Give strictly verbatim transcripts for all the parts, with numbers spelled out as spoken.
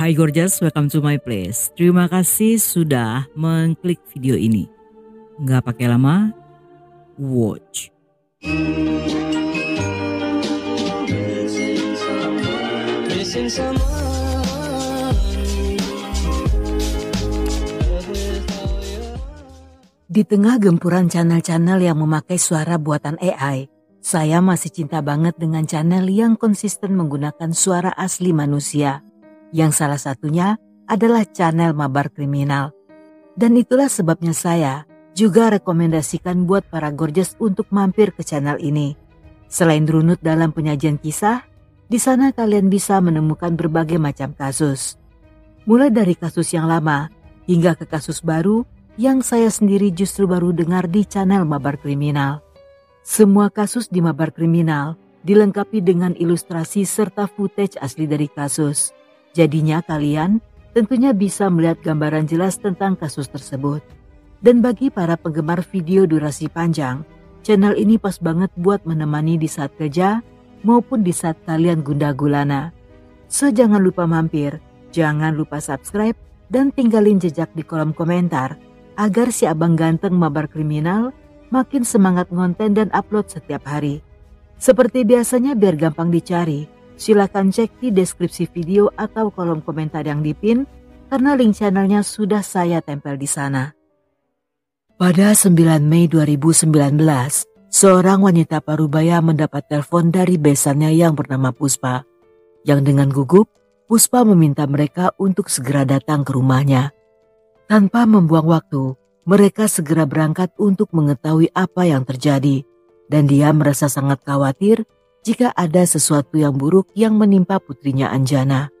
Hi gorgeous, welcome to my place. Terima kasih sudah mengklik video ini. Nggak pakai lama, watch. Di tengah gempuran channel-channel yang memakai suara buatan A I, saya masih cinta banget dengan channel yang konsisten menggunakan suara asli manusia. Yang salah satunya adalah channel Mabar Kriminal. Dan itulah sebabnya saya juga rekomendasikan buat para gorgeous untuk mampir ke channel ini. Selain runut dalam penyajian kisah, di sana kalian bisa menemukan berbagai macam kasus. Mulai dari kasus yang lama hingga ke kasus baru yang saya sendiri justru baru dengar di channel Mabar Kriminal. Semua kasus di Mabar Kriminal dilengkapi dengan ilustrasi serta footage asli dari kasus. Jadinya kalian tentunya bisa melihat gambaran jelas tentang kasus tersebut. Dan bagi para penggemar video durasi panjang, channel ini pas banget buat menemani di saat kerja maupun di saat kalian gundah gulana. So jangan lupa mampir, jangan lupa subscribe dan tinggalin jejak di kolom komentar agar si abang ganteng Mabar Kriminal makin semangat ngonten dan upload setiap hari. Seperti biasanya biar gampang dicari, silakan cek di deskripsi video atau kolom komentar yang dipin karena link channelnya sudah saya tempel di sana. Pada sembilan Mei dua ribu sembilan belas, seorang wanita parubaya mendapat telepon dari besannya yang bernama Puspa. Yang dengan gugup, Puspa meminta mereka untuk segera datang ke rumahnya. Tanpa membuang waktu, mereka segera berangkat untuk mengetahui apa yang terjadi. Dan dia merasa sangat khawatir jika ada sesuatu yang buruk yang menimpa putrinya Anjana.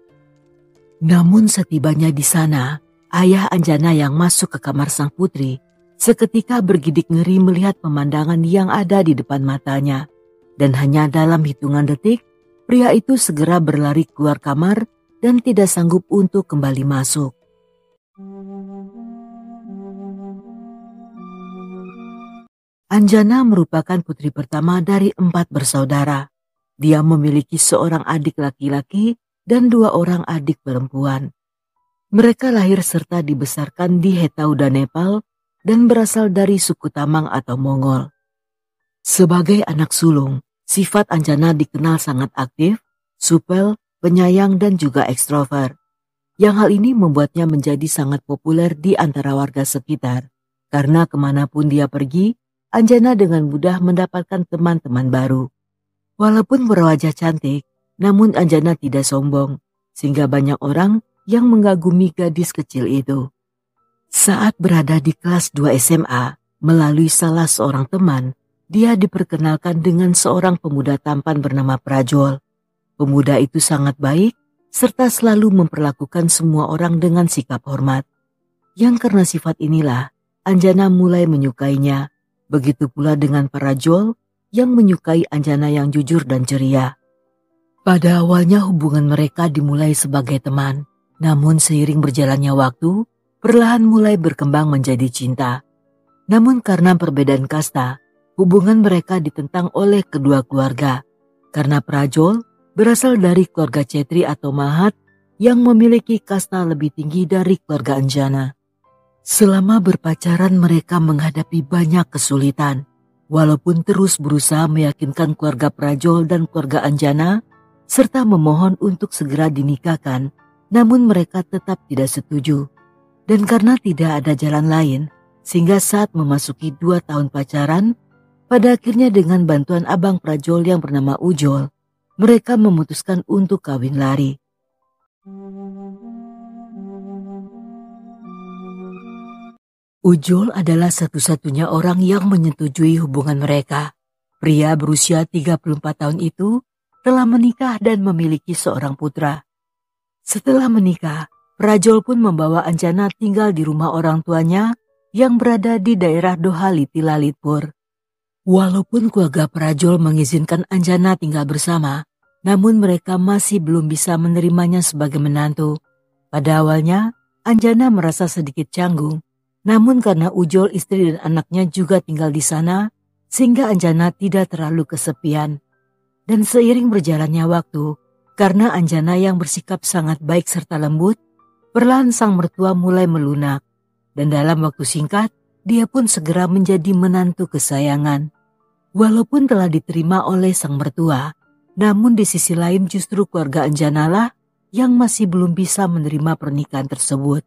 Namun setibanya di sana, ayah Anjana yang masuk ke kamar sang putri, seketika bergidik ngeri melihat pemandangan yang ada di depan matanya. Dan hanya dalam hitungan detik, pria itu segera berlari keluar kamar dan tidak sanggup untuk kembali masuk. Anjana merupakan putri pertama dari empat bersaudara. Dia memiliki seorang adik laki-laki dan dua orang adik perempuan. Mereka lahir serta dibesarkan di Hetauda, Nepal dan berasal dari suku Tamang atau Mongol. Sebagai anak sulung, sifat Anjana dikenal sangat aktif, supel, penyayang dan juga ekstrovert. Yang hal ini membuatnya menjadi sangat populer di antara warga sekitar karena kemanapun dia pergi, Anjana dengan mudah mendapatkan teman-teman baru. Walaupun berwajah cantik, namun Anjana tidak sombong, sehingga banyak orang yang mengagumi gadis kecil itu. Saat berada di kelas dua S M A, melalui salah seorang teman, dia diperkenalkan dengan seorang pemuda tampan bernama Prajol. Pemuda itu sangat baik, serta selalu memperlakukan semua orang dengan sikap hormat. Yang karena sifat inilah, Anjana mulai menyukainya. Begitu pula dengan Prajol yang menyukai Anjana yang jujur dan ceria. Pada awalnya hubungan mereka dimulai sebagai teman, namun seiring berjalannya waktu, perlahan mulai berkembang menjadi cinta. Namun karena perbedaan kasta, hubungan mereka ditentang oleh kedua keluarga. Karena Prajol berasal dari keluarga Cetri atau Mahat yang memiliki kasta lebih tinggi dari keluarga Anjana. Selama berpacaran mereka menghadapi banyak kesulitan. Walaupun terus berusaha meyakinkan keluarga Prajol dan keluarga Anjana, serta memohon untuk segera dinikahkan, namun mereka tetap tidak setuju. Dan karena tidak ada jalan lain, sehingga saat memasuki dua tahun pacaran, pada akhirnya dengan bantuan abang Prajol yang bernama Ujol, mereka memutuskan untuk kawin lari. Ujol adalah satu-satunya orang yang menyetujui hubungan mereka. Pria berusia tiga puluh empat tahun itu telah menikah dan memiliki seorang putra. Setelah menikah, Prajol pun membawa Anjana tinggal di rumah orang tuanya yang berada di daerah Dohali Tilalitpur. Walaupun keluarga Prajol mengizinkan Anjana tinggal bersama, namun mereka masih belum bisa menerimanya sebagai menantu. Pada awalnya, Anjana merasa sedikit canggung. Namun karena Ujol istri dan anaknya juga tinggal di sana, sehingga Anjana tidak terlalu kesepian. Dan seiring berjalannya waktu, Karena Anjana yang bersikap sangat baik serta lembut, perlahan sang mertua mulai melunak, dan dalam waktu singkat, dia pun segera menjadi menantu kesayangan. Walaupun telah diterima oleh sang mertua, namun di sisi lain justru keluarga Anjana lah yang masih belum bisa menerima pernikahan tersebut.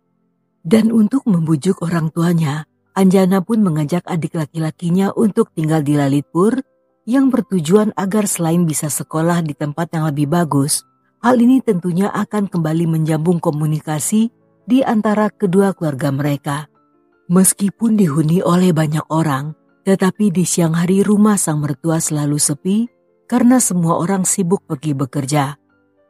Dan untuk membujuk orang tuanya, Anjana pun mengajak adik laki-lakinya untuk tinggal di Lalitpur yang bertujuan agar selain bisa sekolah di tempat yang lebih bagus, hal ini tentunya akan kembali menjambung komunikasi di antara kedua keluarga mereka. Meskipun dihuni oleh banyak orang, tetapi di siang hari rumah sang mertua selalu sepi karena semua orang sibuk pergi bekerja.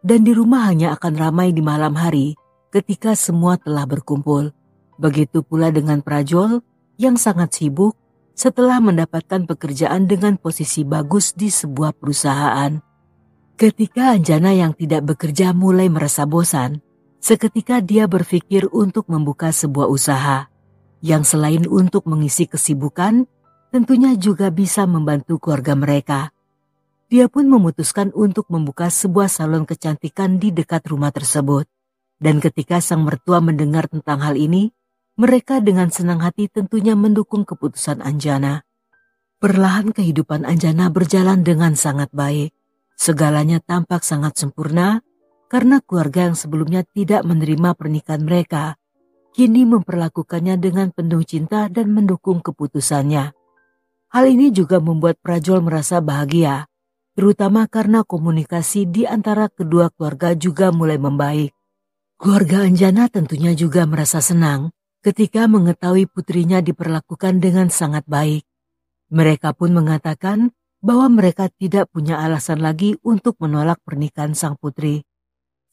Dan di rumah hanya akan ramai di malam hari ketika semua telah berkumpul. Begitu pula dengan Prajol yang sangat sibuk setelah mendapatkan pekerjaan dengan posisi bagus di sebuah perusahaan. Ketika Anjana yang tidak bekerja mulai merasa bosan, seketika dia berpikir untuk membuka sebuah usaha yang selain untuk mengisi kesibukan, tentunya juga bisa membantu keluarga mereka. Dia pun memutuskan untuk membuka sebuah salon kecantikan di dekat rumah tersebut. Dan ketika sang mertua mendengar tentang hal ini, mereka dengan senang hati tentunya mendukung keputusan Anjana. Perlahan kehidupan Anjana berjalan dengan sangat baik. Segalanya tampak sangat sempurna karena keluarga yang sebelumnya tidak menerima pernikahan mereka, kini memperlakukannya dengan penuh cinta dan mendukung keputusannya. Hal ini juga membuat Prajol merasa bahagia, terutama karena komunikasi di antara kedua keluarga juga mulai membaik. Keluarga Anjana tentunya juga merasa senang ketika mengetahui putrinya diperlakukan dengan sangat baik. Mereka pun mengatakan bahwa mereka tidak punya alasan lagi untuk menolak pernikahan sang putri.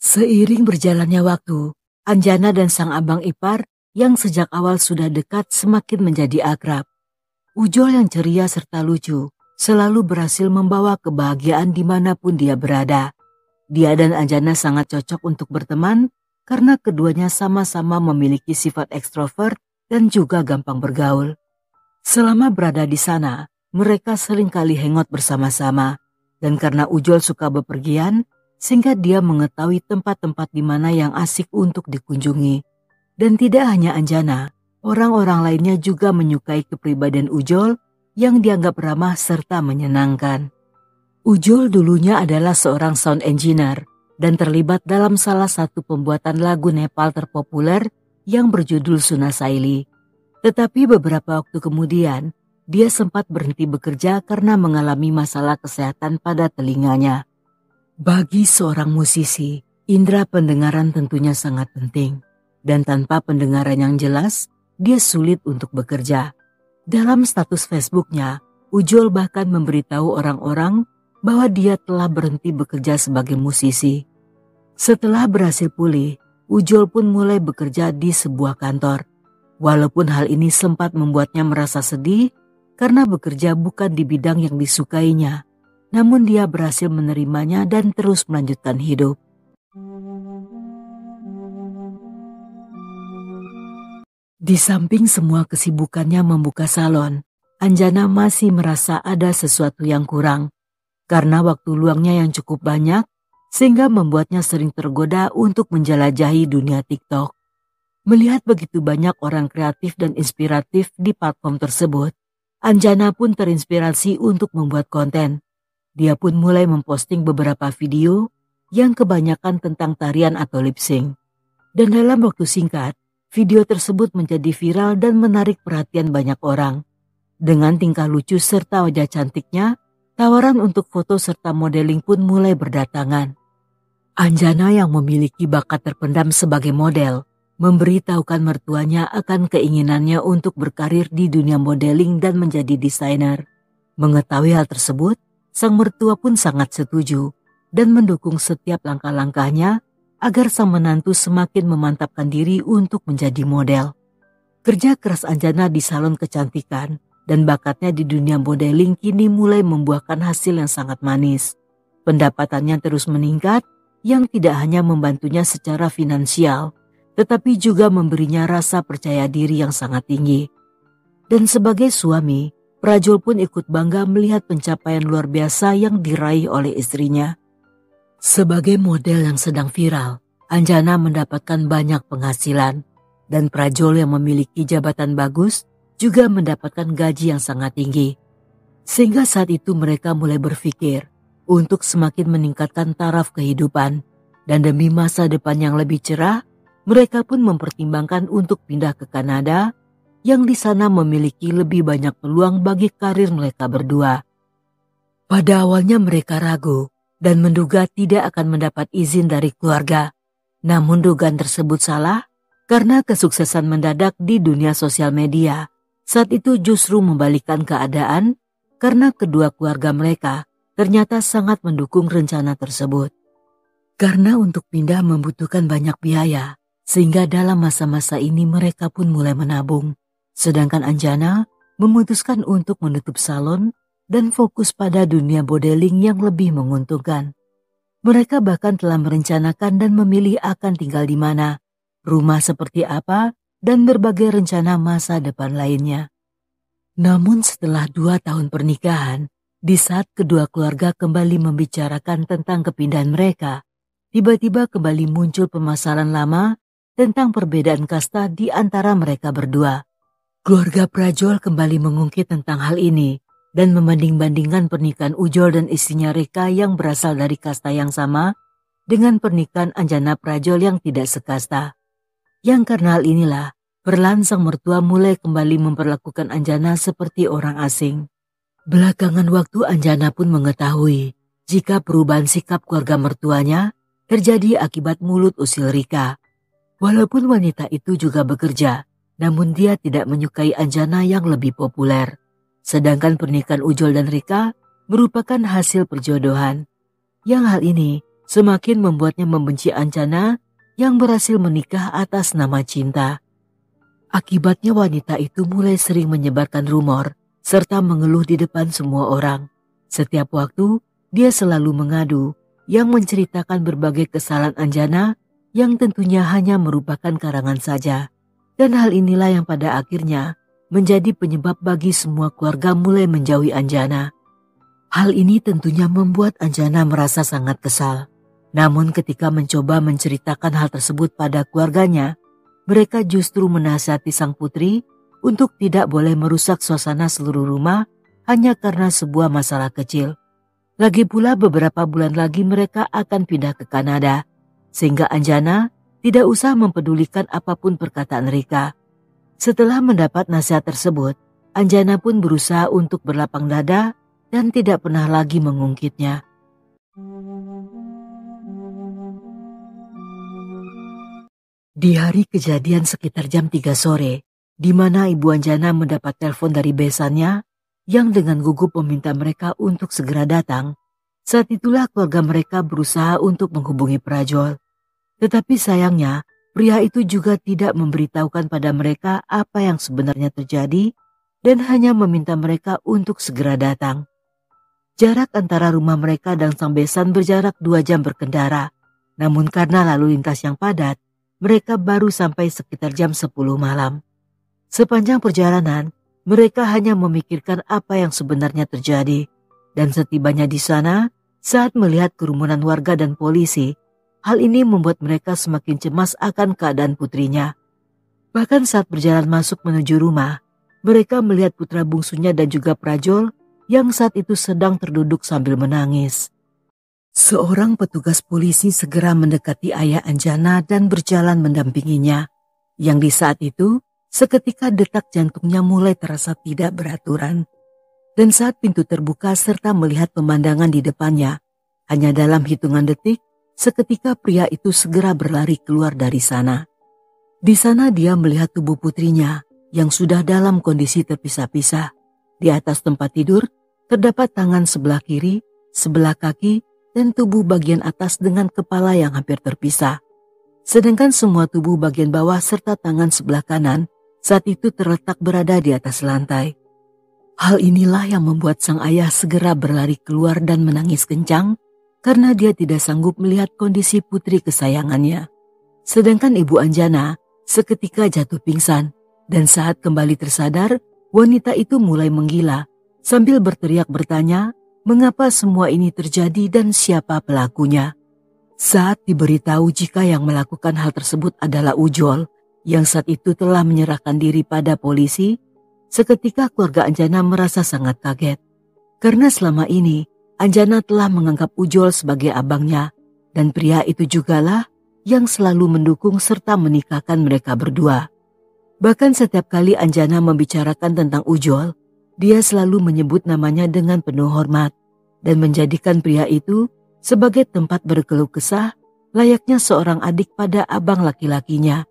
Seiring berjalannya waktu, Anjana dan sang abang ipar yang sejak awal sudah dekat semakin menjadi akrab. Ujol yang ceria serta lucu selalu berhasil membawa kebahagiaan dimanapun dia berada. Dia dan Anjana sangat cocok untuk berteman karena keduanya sama-sama memiliki sifat ekstrovert dan juga gampang bergaul. Selama berada di sana, mereka seringkali hangout bersama-sama. Dan karena Ujol suka bepergian, sehingga dia mengetahui tempat-tempat di mana yang asik untuk dikunjungi. Dan tidak hanya Anjana, orang-orang lainnya juga menyukai kepribadian Ujol yang dianggap ramah serta menyenangkan. Ujol dulunya adalah seorang sound engineer dan terlibat dalam salah satu pembuatan lagu Nepal terpopuler yang berjudul Sunasaili. Tetapi beberapa waktu kemudian, dia sempat berhenti bekerja karena mengalami masalah kesehatan pada telinganya. Bagi seorang musisi, indera pendengaran tentunya sangat penting. Dan tanpa pendengaran yang jelas, dia sulit untuk bekerja. Dalam status Facebooknya, Ujol bahkan memberitahu orang-orang bahwa dia telah berhenti bekerja sebagai musisi. Setelah berhasil pulih, Ujol pun mulai bekerja di sebuah kantor. Walaupun hal ini sempat membuatnya merasa sedih karena bekerja bukan di bidang yang disukainya, namun dia berhasil menerimanya dan terus melanjutkan hidup. Di samping semua kesibukannya membuka salon, Anjana masih merasa ada sesuatu yang kurang. Karena waktu luangnya yang cukup banyak, sehingga membuatnya sering tergoda untuk menjelajahi dunia TikTok. Melihat begitu banyak orang kreatif dan inspiratif di platform tersebut, Anjana pun terinspirasi untuk membuat konten. Dia pun mulai memposting beberapa video yang kebanyakan tentang tarian atau lip sync. Dan dalam waktu singkat, video tersebut menjadi viral dan menarik perhatian banyak orang. Dengan tingkah lucu serta wajah cantiknya, tawaran untuk foto serta modeling pun mulai berdatangan. Anjana yang memiliki bakat terpendam sebagai model, memberitahukan mertuanya akan keinginannya untuk berkarir di dunia modeling dan menjadi desainer. Mengetahui hal tersebut, sang mertua pun sangat setuju dan mendukung setiap langkah-langkahnya agar sang menantu semakin memantapkan diri untuk menjadi model. Kerja keras Anjana di salon kecantikan dan bakatnya di dunia modeling kini mulai membuahkan hasil yang sangat manis. Pendapatannya terus meningkat yang tidak hanya membantunya secara finansial, tetapi juga memberinya rasa percaya diri yang sangat tinggi. Dan sebagai suami, Prajol pun ikut bangga melihat pencapaian luar biasa yang diraih oleh istrinya. Sebagai model yang sedang viral, Anjana mendapatkan banyak penghasilan, dan Prajol yang memiliki jabatan bagus juga mendapatkan gaji yang sangat tinggi. Sehingga saat itu mereka mulai berpikir untuk semakin meningkatkan taraf kehidupan, dan demi masa depan yang lebih cerah, mereka pun mempertimbangkan untuk pindah ke Kanada, yang di sana memiliki lebih banyak peluang bagi karir mereka berdua. Pada awalnya mereka ragu dan menduga tidak akan mendapat izin dari keluarga. Namun dugaan tersebut salah karena kesuksesan mendadak di dunia sosial media saat itu justru membalikkan keadaan karena kedua keluarga mereka ternyata sangat mendukung rencana tersebut. Karena untuk pindah membutuhkan banyak biaya, sehingga dalam masa-masa ini mereka pun mulai menabung. Sedangkan Anjana memutuskan untuk menutup salon dan fokus pada dunia modeling yang lebih menguntungkan. Mereka bahkan telah merencanakan dan memilih akan tinggal di mana, rumah seperti apa, dan berbagai rencana masa depan lainnya. Namun setelah dua tahun pernikahan, di saat kedua keluarga kembali membicarakan tentang kepindahan mereka, tiba-tiba kembali muncul permasalahan lama tentang perbedaan kasta di antara mereka berdua. Keluarga Prajol kembali mengungkit tentang hal ini, dan membanding-bandingkan pernikahan Ujol dan istrinya Reka yang berasal dari kasta yang sama dengan pernikahan Anjana Prajol yang tidak sekasta. Yang karena hal inilah, perlahan sang mertua mulai kembali memperlakukan Anjana seperti orang asing. Belakangan waktu Anjana pun mengetahui jika perubahan sikap keluarga mertuanya terjadi akibat mulut usil Reka. Walaupun wanita itu juga bekerja, namun dia tidak menyukai Anjana yang lebih populer. Sedangkan pernikahan Ujol dan Reka merupakan hasil perjodohan. Yang hal ini semakin membuatnya membenci Anjana yang berhasil menikah atas nama cinta. Akibatnya wanita itu mulai sering menyebarkan rumor serta mengeluh di depan semua orang. Setiap waktu dia selalu mengadu yang menceritakan berbagai kesalahan Anjana yang tentunya hanya merupakan karangan saja. Dan hal inilah yang pada akhirnya menjadi penyebab bagi semua keluarga mulai menjauhi Anjana. Hal ini tentunya membuat Anjana merasa sangat kesal. Namun ketika mencoba menceritakan hal tersebut pada keluarganya, mereka justru menasihati sang putri untuk tidak boleh merusak suasana seluruh rumah hanya karena sebuah masalah kecil. Lagi pula beberapa bulan lagi mereka akan pindah ke Kanada, sehingga Anjana tidak usah mempedulikan apapun perkataan Reka. Setelah mendapat nasihat tersebut, Anjana pun berusaha untuk berlapang dada dan tidak pernah lagi mengungkitnya. Di hari kejadian sekitar jam tiga sore, di mana ibu Anjana mendapat telepon dari besannya yang dengan gugup meminta mereka untuk segera datang, saat itulah keluarga mereka berusaha untuk menghubungi Prajol. Tetapi sayangnya, pria itu juga tidak memberitahukan pada mereka apa yang sebenarnya terjadi dan hanya meminta mereka untuk segera datang. Jarak antara rumah mereka dan sang besan berjarak dua jam berkendara, namun karena lalu lintas yang padat, mereka baru sampai sekitar jam sepuluh malam. Sepanjang perjalanan, mereka hanya memikirkan apa yang sebenarnya terjadi, dan setibanya di sana, saat melihat kerumunan warga dan polisi, hal ini membuat mereka semakin cemas akan keadaan putrinya. Bahkan saat berjalan masuk menuju rumah, mereka melihat putra bungsunya dan juga Prajol yang saat itu sedang terduduk sambil menangis. Seorang petugas polisi segera mendekati ayah Anjana dan berjalan mendampinginya, yang di saat itu seketika detak jantungnya mulai terasa tidak beraturan. Dan saat pintu terbuka serta melihat pemandangan di depannya, hanya dalam hitungan detik, seketika pria itu segera berlari keluar dari sana. Di sana dia melihat tubuh putrinya yang sudah dalam kondisi terpisah-pisah. Di atas tempat tidur, terdapat tangan sebelah kiri, sebelah kaki, dan tubuh bagian atas dengan kepala yang hampir terpisah. Sedangkan semua tubuh bagian bawah serta tangan sebelah kanan saat itu terletak berada di atas lantai. Hal inilah yang membuat sang ayah segera berlari keluar dan menangis kencang, karena dia tidak sanggup melihat kondisi putri kesayangannya. Sedangkan ibu Anjana seketika jatuh pingsan, dan saat kembali tersadar, wanita itu mulai menggila sambil berteriak bertanya mengapa semua ini terjadi dan siapa pelakunya. Saat diberitahu jika yang melakukan hal tersebut adalah Ujol, yang saat itu telah menyerahkan diri pada polisi, seketika keluarga Anjana merasa sangat kaget. Karena selama ini, Anjana telah menganggap Ujol sebagai abangnya, dan pria itu jugalah yang selalu mendukung serta menikahkan mereka berdua. Bahkan setiap kali Anjana membicarakan tentang Ujol, dia selalu menyebut namanya dengan penuh hormat, dan menjadikan pria itu sebagai tempat berkeluh kesah layaknya seorang adik pada abang laki-lakinya.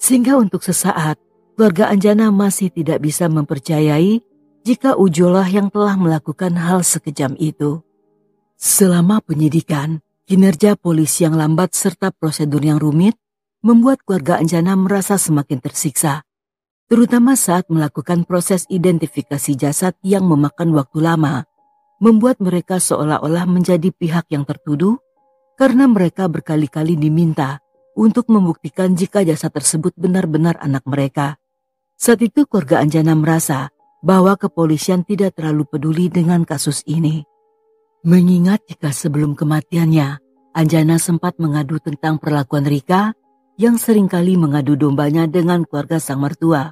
Sehingga untuk sesaat, keluarga Anjana masih tidak bisa mempercayai jika Ujolah yang telah melakukan hal sekejam itu. Selama penyidikan, kinerja polisi yang lambat serta prosedur yang rumit membuat keluarga Anjana merasa semakin tersiksa, terutama saat melakukan proses identifikasi jasad yang memakan waktu lama, membuat mereka seolah-olah menjadi pihak yang tertuduh karena mereka berkali-kali diminta untuk membuktikan jika jasad tersebut benar-benar anak mereka. Saat itu keluarga Anjana merasa bahwa kepolisian tidak terlalu peduli dengan kasus ini. Mengingat jika sebelum kematiannya, Anjana sempat mengadu tentang perlakuan Reka yang seringkali mengadu dombanya dengan keluarga sang mertua.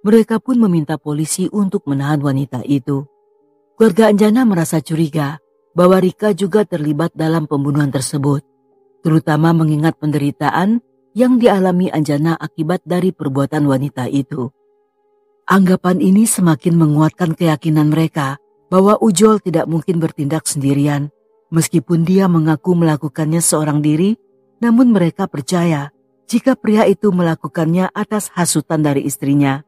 Mereka pun meminta polisi untuk menahan wanita itu. Keluarga Anjana merasa curiga bahwa Reka juga terlibat dalam pembunuhan tersebut, terutama mengingat penderitaan yang dialami Anjana akibat dari perbuatan wanita itu. Anggapan ini semakin menguatkan keyakinan mereka bahwa Ujol tidak mungkin bertindak sendirian, meskipun dia mengaku melakukannya seorang diri, namun mereka percaya jika pria itu melakukannya atas hasutan dari istrinya.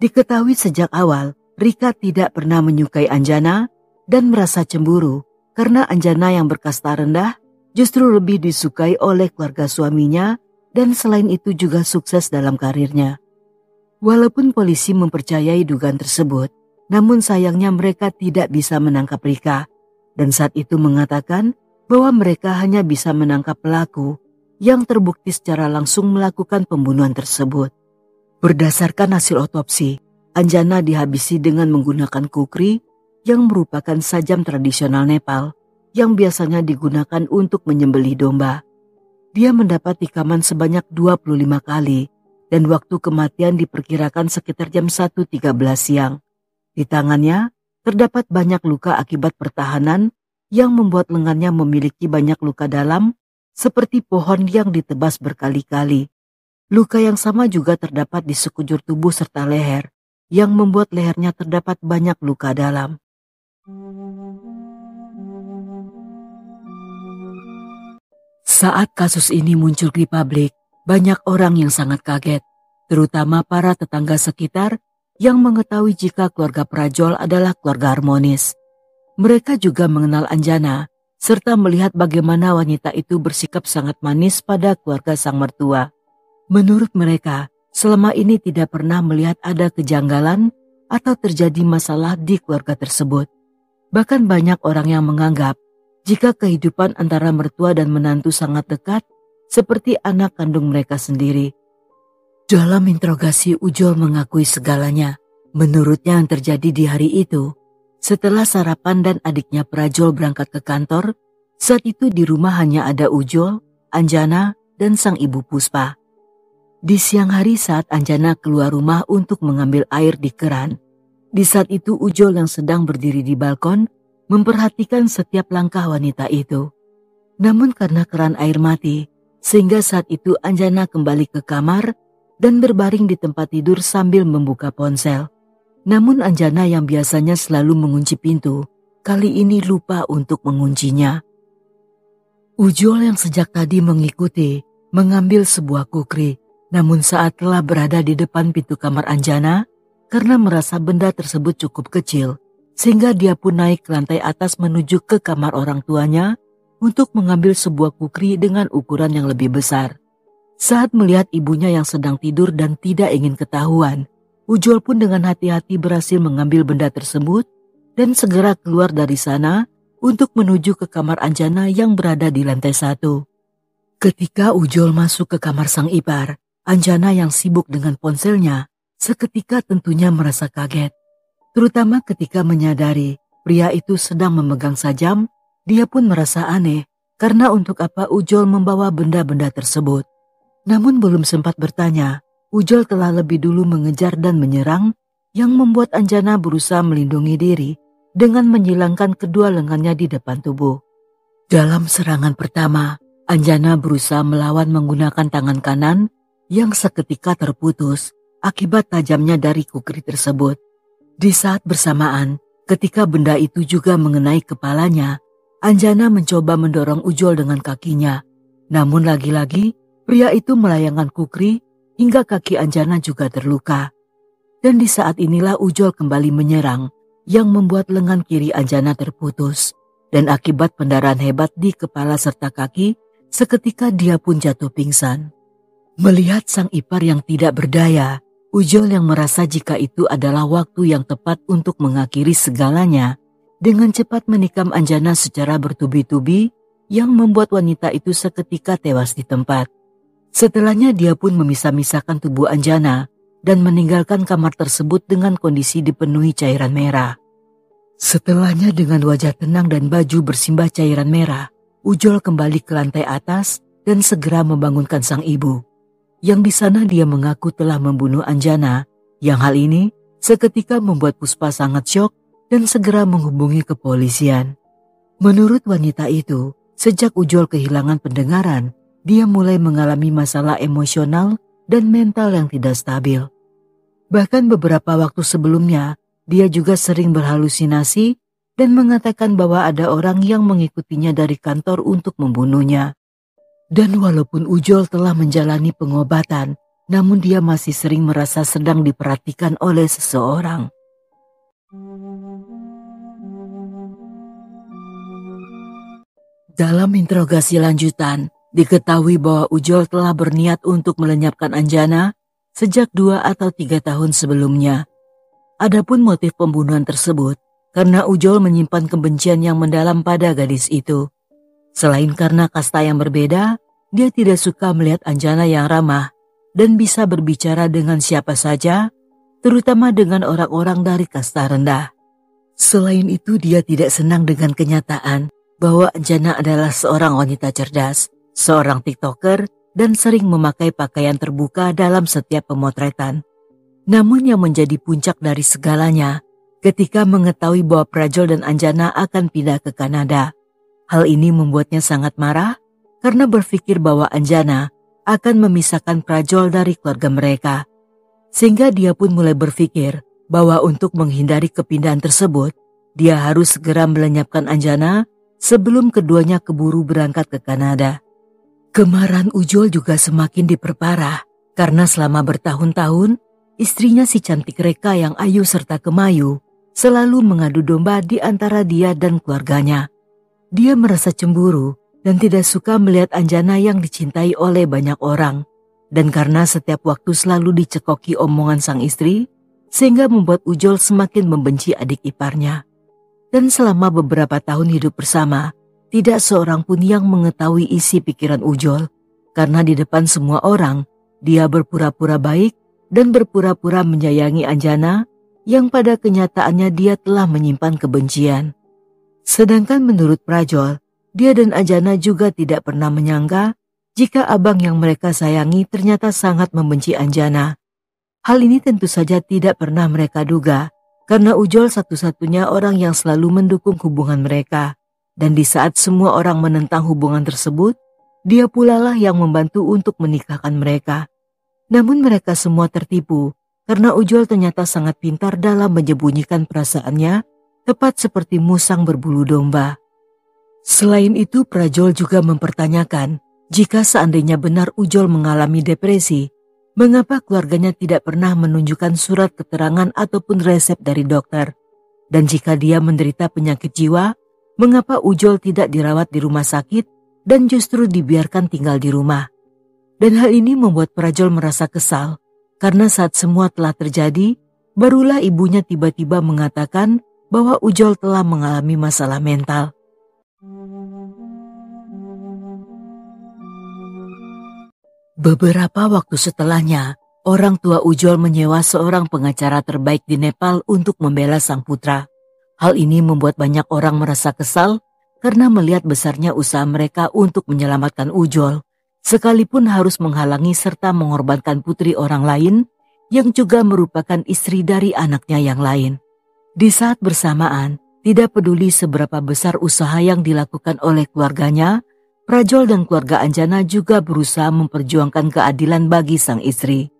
Diketahui sejak awal, Reka tidak pernah menyukai Anjana dan merasa cemburu karena Anjana yang berkasta rendah justru lebih disukai oleh keluarga suaminya dan selain itu juga sukses dalam karirnya. Walaupun polisi mempercayai dugaan tersebut, namun sayangnya mereka tidak bisa menangkap Reka dan saat itu mengatakan bahwa mereka hanya bisa menangkap pelaku yang terbukti secara langsung melakukan pembunuhan tersebut. Berdasarkan hasil otopsi, Anjana dihabisi dengan menggunakan kukri yang merupakan sajam tradisional Nepal yang biasanya digunakan untuk menyembelih domba. Dia mendapat tikaman sebanyak dua puluh lima kali dan waktu kematian diperkirakan sekitar jam satu lewat tiga belas siang. Di tangannya terdapat banyak luka akibat pertahanan yang membuat lengannya memiliki banyak luka dalam seperti pohon yang ditebas berkali-kali. Luka yang sama juga terdapat di sekujur tubuh serta leher, yang membuat lehernya terdapat banyak luka dalam. Saat kasus ini muncul di publik, banyak orang yang sangat kaget, terutama para tetangga sekitar yang mengetahui jika keluarga Prajol adalah keluarga harmonis. Mereka juga mengenal Anjana, serta melihat bagaimana wanita itu bersikap sangat manis pada keluarga sang mertua. Menurut mereka, selama ini tidak pernah melihat ada kejanggalan atau terjadi masalah di keluarga tersebut. Bahkan banyak orang yang menganggap jika kehidupan antara mertua dan menantu sangat dekat seperti anak kandung mereka sendiri. Dalam interogasi, Ujol mengakui segalanya. Menurutnya yang terjadi di hari itu, setelah sarapan dan adiknya Prajol berangkat ke kantor, saat itu di rumah hanya ada Ujol, Anjana, dan sang ibu Puspa. Di siang hari saat Anjana keluar rumah untuk mengambil air di keran, di saat itu Ujol yang sedang berdiri di balkon memperhatikan setiap langkah wanita itu. Namun karena keran air mati, sehingga saat itu Anjana kembali ke kamar dan berbaring di tempat tidur sambil membuka ponsel. Namun Anjana yang biasanya selalu mengunci pintu, kali ini lupa untuk menguncinya. Ujol yang sejak tadi mengikuti, mengambil sebuah kukri. Namun saat telah berada di depan pintu kamar Anjana, karena merasa benda tersebut cukup kecil, sehingga dia pun naik ke lantai atas menuju ke kamar orang tuanya untuk mengambil sebuah kukri dengan ukuran yang lebih besar. Saat melihat ibunya yang sedang tidur dan tidak ingin ketahuan, Ujol pun dengan hati-hati berhasil mengambil benda tersebut dan segera keluar dari sana untuk menuju ke kamar Anjana yang berada di lantai satu. Ketika Ujol masuk ke kamar sang ipar, Anjana yang sibuk dengan ponselnya seketika tentunya merasa kaget, terutama ketika menyadari pria itu sedang memegang sajam. Dia pun merasa aneh karena untuk apa Ujol membawa benda-benda tersebut. Namun belum sempat bertanya, Ujol telah lebih dulu mengejar dan menyerang, yang membuat Anjana berusaha melindungi diri dengan menyilangkan kedua lengannya di depan tubuh. Dalam serangan pertama, Anjana berusaha melawan menggunakan tangan kanan yang seketika terputus akibat tajamnya dari kukri tersebut. Di saat bersamaan, ketika benda itu juga mengenai kepalanya, Anjana mencoba mendorong Ujol dengan kakinya. Namun lagi-lagi, pria itu melayangkan kukri hingga kaki Anjana juga terluka. Dan di saat inilah Ujol kembali menyerang, yang membuat lengan kiri Anjana terputus. Dan akibat pendarahan hebat di kepala serta kaki, seketika dia pun jatuh pingsan. Melihat sang ipar yang tidak berdaya, Ujol yang merasa jika itu adalah waktu yang tepat untuk mengakhiri segalanya, dengan cepat menikam Anjana secara bertubi-tubi, yang membuat wanita itu seketika tewas di tempat. Setelahnya dia pun memisah-misahkan tubuh Anjana dan meninggalkan kamar tersebut dengan kondisi dipenuhi cairan merah. Setelahnya dengan wajah tenang dan baju bersimbah cairan merah, Ujol kembali ke lantai atas dan segera membangunkan sang ibu. Yang di sana dia mengaku telah membunuh Anjana, yang hal ini seketika membuat Puspa sangat syok dan segera menghubungi kepolisian. Menurut wanita itu, sejak Ujol kehilangan pendengaran, dia mulai mengalami masalah emosional dan mental yang tidak stabil. Bahkan beberapa waktu sebelumnya, dia juga sering berhalusinasi dan mengatakan bahwa ada orang yang mengikutinya dari kantor untuk membunuhnya. Dan walaupun Ujol telah menjalani pengobatan, namun dia masih sering merasa sedang diperhatikan oleh seseorang. Dalam interogasi lanjutan, diketahui bahwa Ujol telah berniat untuk melenyapkan Anjana sejak dua atau tiga tahun sebelumnya. Adapun motif pembunuhan tersebut, karena Ujol menyimpan kebencian yang mendalam pada gadis itu. Selain karena kasta yang berbeda, dia tidak suka melihat Anjana yang ramah dan bisa berbicara dengan siapa saja, terutama dengan orang-orang dari kasta rendah. Selain itu, dia tidak senang dengan kenyataan bahwa Anjana adalah seorang wanita cerdas, seorang TikToker, dan sering memakai pakaian terbuka dalam setiap pemotretan. Namun yang menjadi puncak dari segalanya, ketika mengetahui bahwa Prajol dan Anjana akan pindah ke Kanada. Hal ini membuatnya sangat marah karena berpikir bahwa Anjana akan memisahkan Prajol dari keluarga mereka. Sehingga dia pun mulai berpikir bahwa untuk menghindari kepindahan tersebut, dia harus segera melenyapkan Anjana sebelum keduanya keburu berangkat ke Kanada. Kemarahan Ujol juga semakin diperparah karena selama bertahun-tahun, istrinya si cantik Reka yang ayu serta kemayu selalu mengadu domba di antara dia dan keluarganya. Dia merasa cemburu dan tidak suka melihat Anjana yang dicintai oleh banyak orang. Dan karena setiap waktu selalu dicekoki omongan sang istri, sehingga membuat Ujol semakin membenci adik iparnya. Dan selama beberapa tahun hidup bersama, tidak seorang pun yang mengetahui isi pikiran Ujol. Karena di depan semua orang, dia berpura-pura baik dan berpura-pura menyayangi Anjana, yang pada kenyataannya dia telah menyimpan kebencian. Sedangkan menurut Prajol, dia dan Anjana juga tidak pernah menyangka jika abang yang mereka sayangi ternyata sangat membenci Anjana. Hal ini tentu saja tidak pernah mereka duga, karena Ujol satu-satunya orang yang selalu mendukung hubungan mereka. Dan di saat semua orang menentang hubungan tersebut, dia pulalah yang membantu untuk menikahkan mereka. Namun mereka semua tertipu, karena Ujol ternyata sangat pintar dalam menyembunyikan perasaannya, tepat seperti musang berbulu domba. Selain itu, Prajol juga mempertanyakan, jika seandainya benar Ujol mengalami depresi, mengapa keluarganya tidak pernah menunjukkan surat keterangan ataupun resep dari dokter? Dan jika dia menderita penyakit jiwa, mengapa Ujol tidak dirawat di rumah sakit dan justru dibiarkan tinggal di rumah? Dan hal ini membuat Prajol merasa kesal, karena saat semua telah terjadi, barulah ibunya tiba-tiba mengatakan bahwa Ujol telah mengalami masalah mental. Beberapa waktu setelahnya, orang tua Ujol menyewa seorang pengacara terbaik di Nepal untuk membela sang putra. Hal ini membuat banyak orang merasa kesal karena melihat besarnya usaha mereka untuk menyelamatkan Ujol, sekalipun harus menghalangi serta mengorbankan putri orang lain yang juga merupakan istri dari anaknya yang lain. Di saat bersamaan, tidak peduli seberapa besar usaha yang dilakukan oleh keluarganya, Prajol dan keluarga Anjana juga berusaha memperjuangkan keadilan bagi sang istri.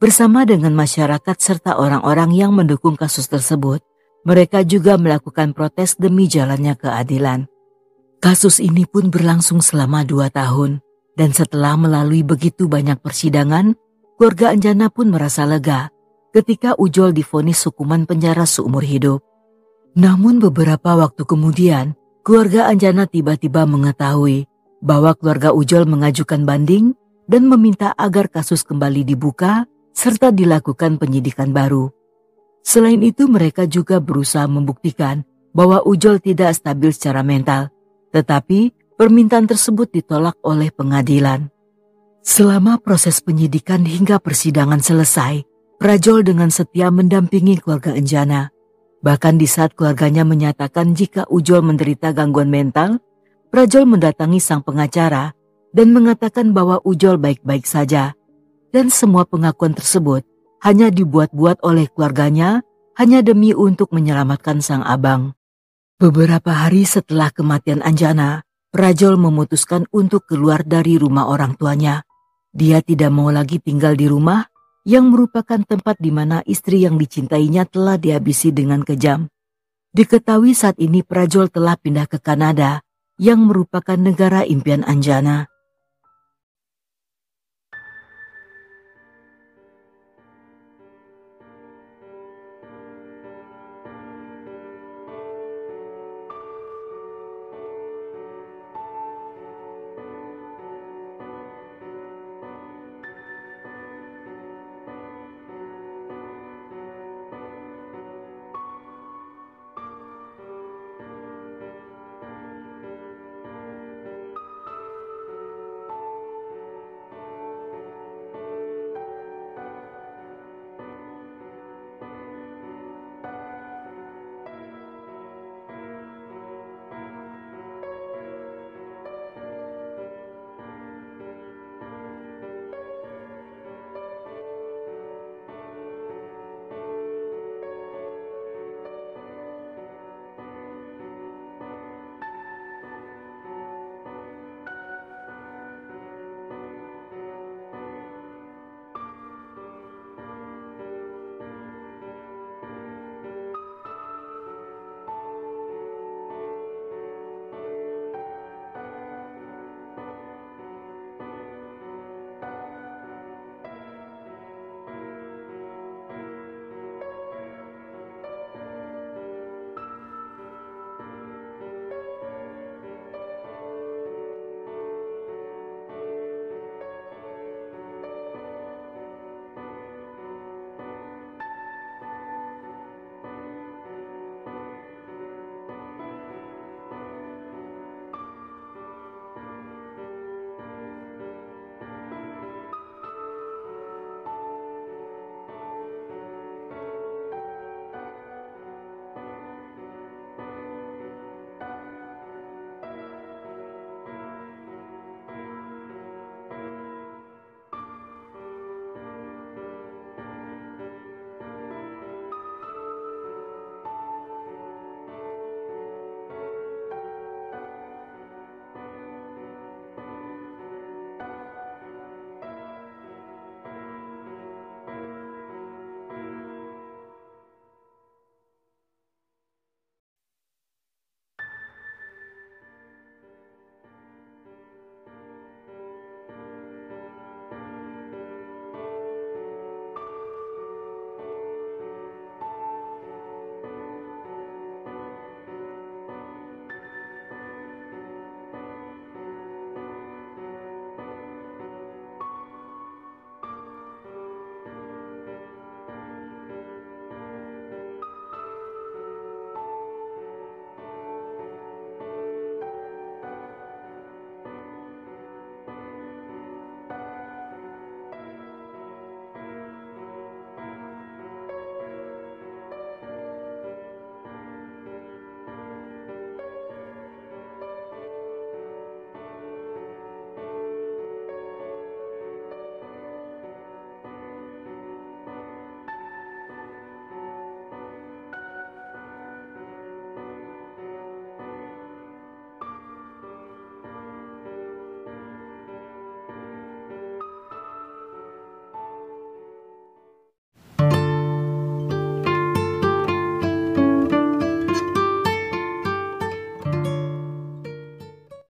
Bersama dengan masyarakat serta orang-orang yang mendukung kasus tersebut, mereka juga melakukan protes demi jalannya keadilan. Kasus ini pun berlangsung selama dua tahun, dan setelah melalui begitu banyak persidangan, keluarga Anjana pun merasa lega ketika Ujol divonis hukuman penjara seumur hidup. Namun beberapa waktu kemudian, keluarga Anjana tiba-tiba mengetahui bahwa keluarga Ujol mengajukan banding dan meminta agar kasus kembali dibuka serta dilakukan penyidikan baru. Selain itu, mereka juga berusaha membuktikan bahwa Ujol tidak stabil secara mental, tetapi permintaan tersebut ditolak oleh pengadilan. Selama proses penyidikan hingga persidangan selesai, Prajol dengan setia mendampingi keluarga Anjana. Bahkan di saat keluarganya menyatakan jika Ujol menderita gangguan mental, Prajol mendatangi sang pengacara dan mengatakan bahwa Ujol baik-baik saja. Dan semua pengakuan tersebut hanya dibuat-buat oleh keluarganya hanya demi untuk menyelamatkan sang abang. Beberapa hari setelah kematian Anjana, Prajol memutuskan untuk keluar dari rumah orang tuanya. Dia tidak mau lagi tinggal di rumah yang merupakan tempat di mana istri yang dicintainya telah dihabisi dengan kejam. Diketahui saat ini Prajol telah pindah ke Kanada, yang merupakan negara impian Anjana.